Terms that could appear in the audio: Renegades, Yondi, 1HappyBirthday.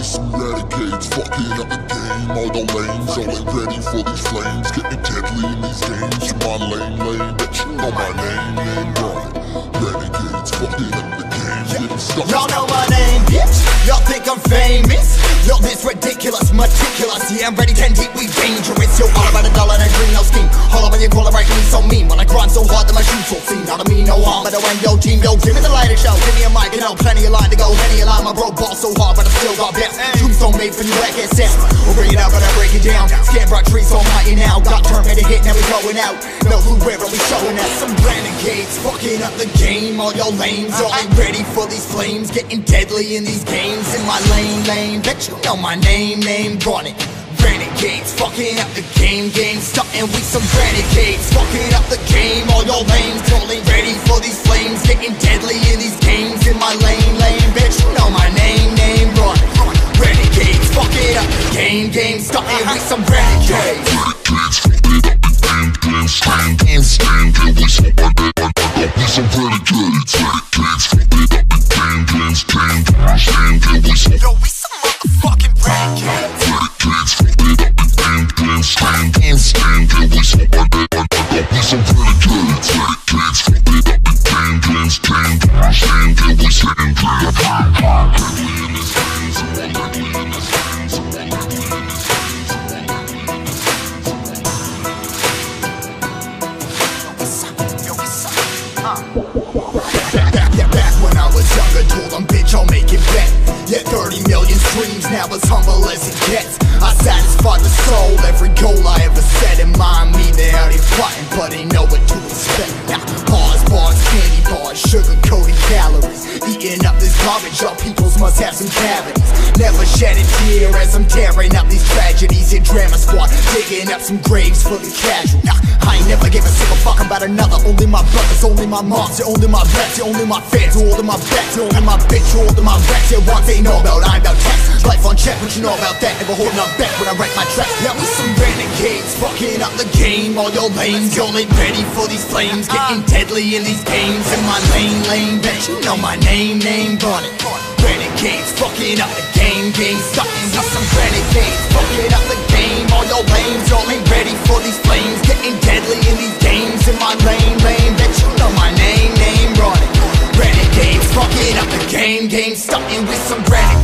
be some renegades, fucking up the game. All the lanes, all ain't ready for these flames. Getting deadly in these games. You my lane, bitch, you know my name, ain't wrong. Renegades, fucking up the game, getting stuck. Y'all know my name, bitch, y'all think I'm famous. Yo, this ridiculous, meticulous, yeah, I'm ready, 10 deep, we dangerous. Yo, all about a dollar and a dream, no scheme. All over your caller, right, me so mean. When I grind so hard that my shoes will see. Not a me, no harm, but I ain't yo team. Yo, give me the lighter show, give me a mic, you know, plenty of line to go. Many a line, my bro, ball so hard, but I still got best. Shoes don't made for new record set. We'll bring it out, gotta break it down. Scan bright trees, so mighty now. Got turn ready, hit, now we going out. No who, where are we showing out? Some renegades, fucking up the game. All your lanes, y'all ain't ready for these flames. Getting deadly in these games. In my lane, bitch. You know my name, run it. Renegades, fucking up the game, starting with some renegades, fucking up the game, all your lanes, totally ready for these flames, getting deadly in these games, in my lane, bitch, you know my name, run it. Renegades, fucking up the game, starting with some renegades. Renegades, fucking up the game, yeah, we some bad, we some renegades. Renegades, fucking up the game, yeah, we some bad. Back when I was younger, told them, bitch, I'll make it back. Yeah, 30 million streams, now as humble as it gets. I satisfied the soul, every goal I ever set. In mind me, they out here plotting, but ain't know what to expect. Now, bars, candy bars, sugar-coated calories. Eating up this garbage, y'all peoples must have some cavities. Never shed a tear as I'm tearing up these tragedies. In Drama Squad, digging up some graves for the casual. Now, I ain't never gave a single fuck about another. Only my brothers, only my moms, only my reps, only my fans, all of my backs, only my bitch, all of my racks. Yeah, what they know about, I ain't about tax. Life on check, what you know about that? Never holding up back when I write my tracks. Now with some renegades, fucking up the game. All your lanes, y'all ain't ready for these flames. Getting deadly in these games. In my lane, bitch, you know my name, run it. Renegades, fucking up the game, sucking up some renegades. Fucking up the game, all your lanes, y'all ain't ready for these flames. Getting deadly in these games. In my lane, bitch, you know my name, run it. Renegades, fucking up the game, sucking with some renegades.